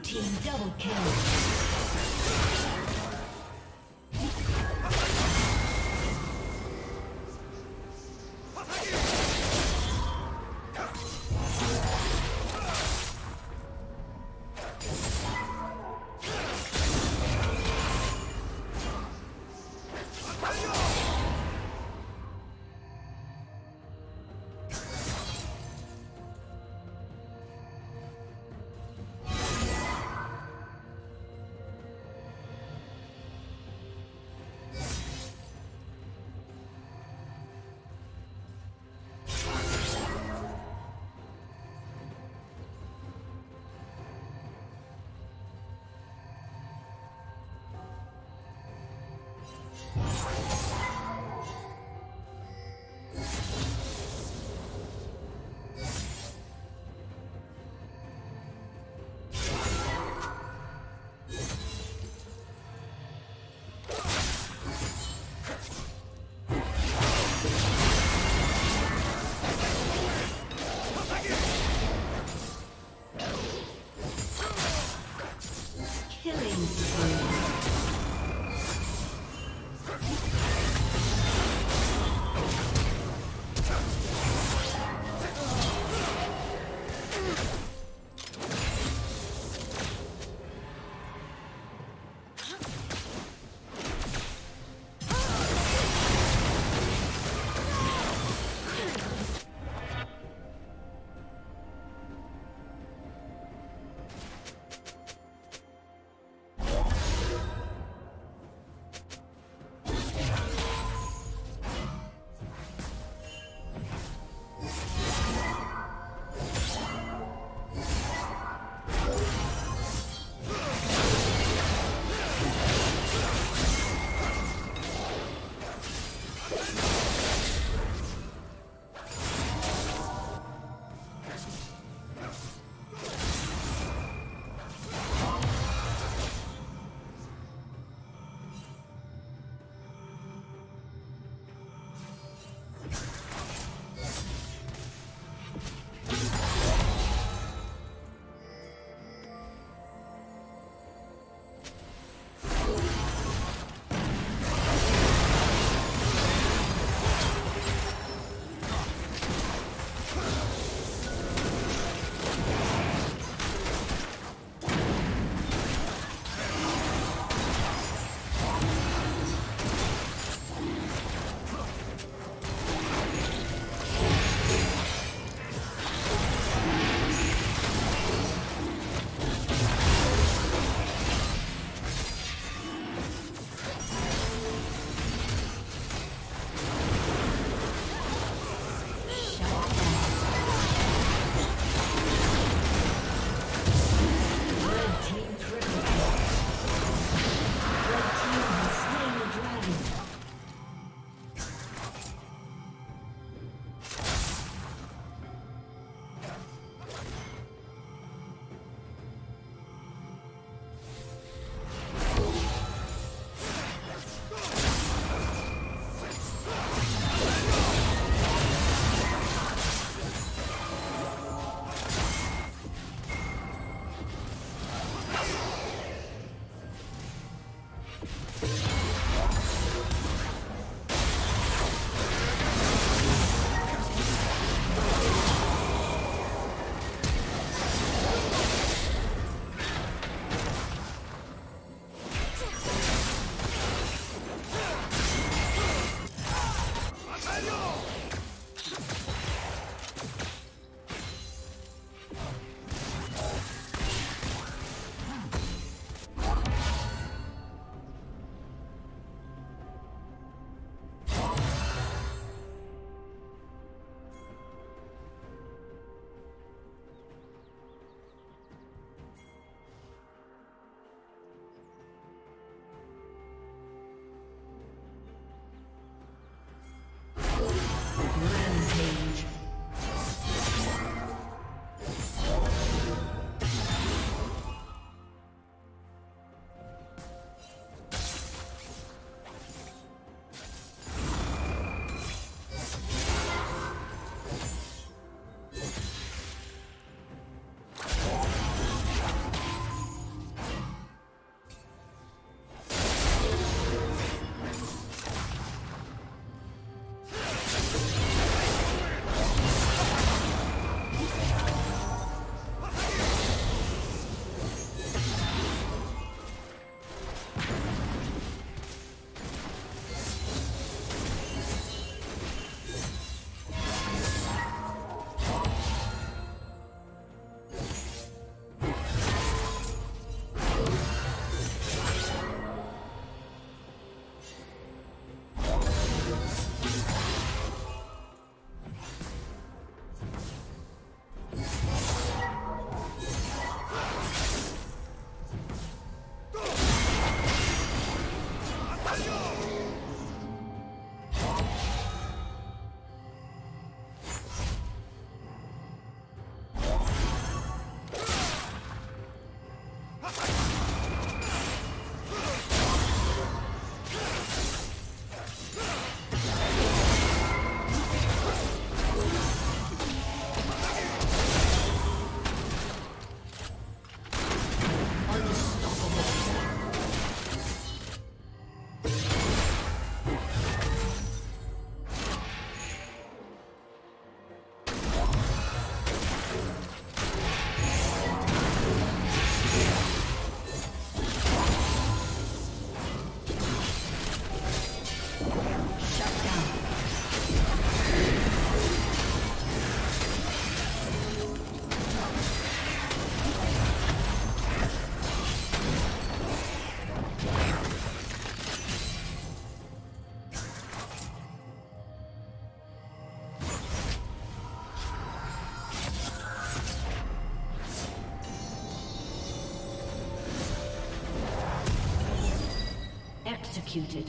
Blue team double kill. executed.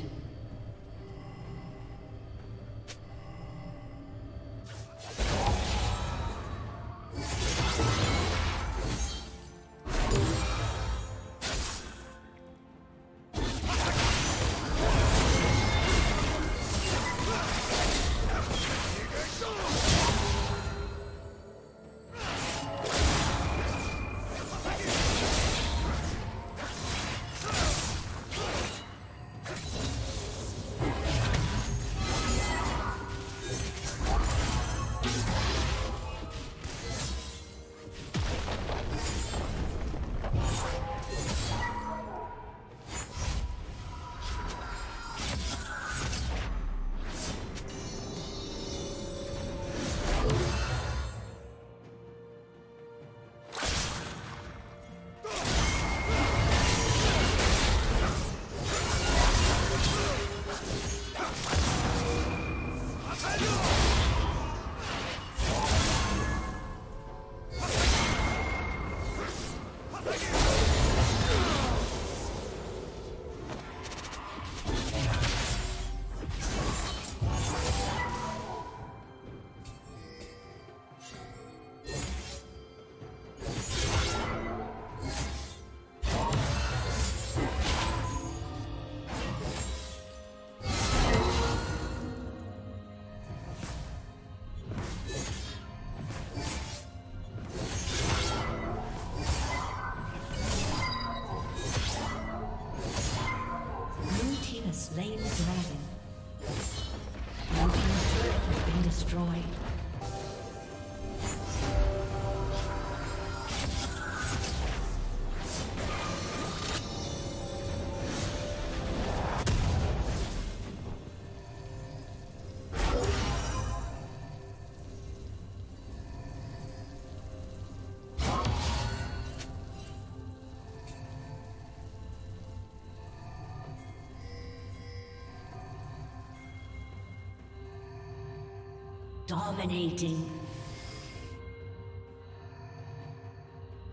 Dominating.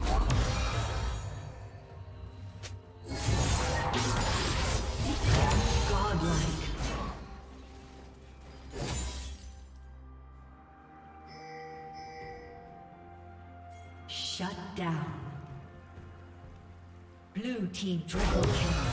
Godlike. Shut down. Blue team triple kill.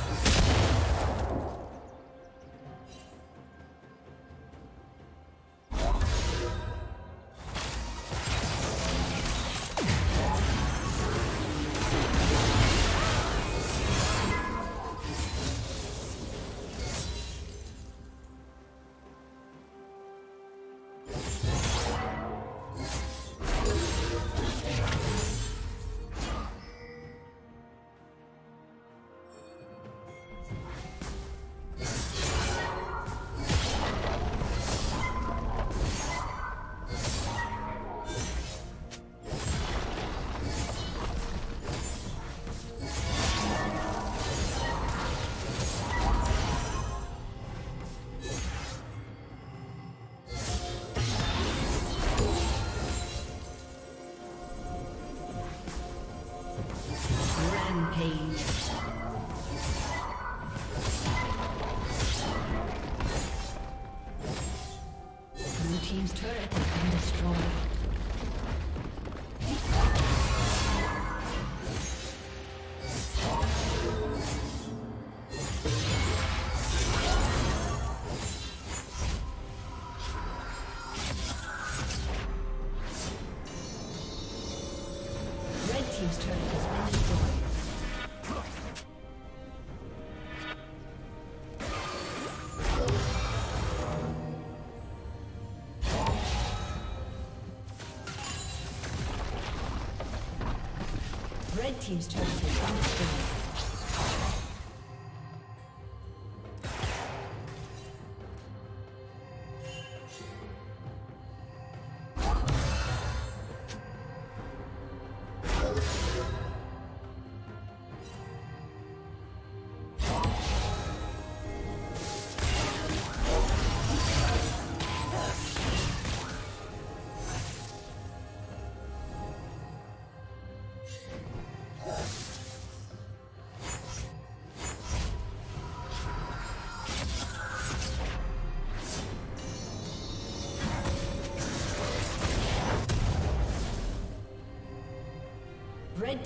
Red team's turn to destroy. Red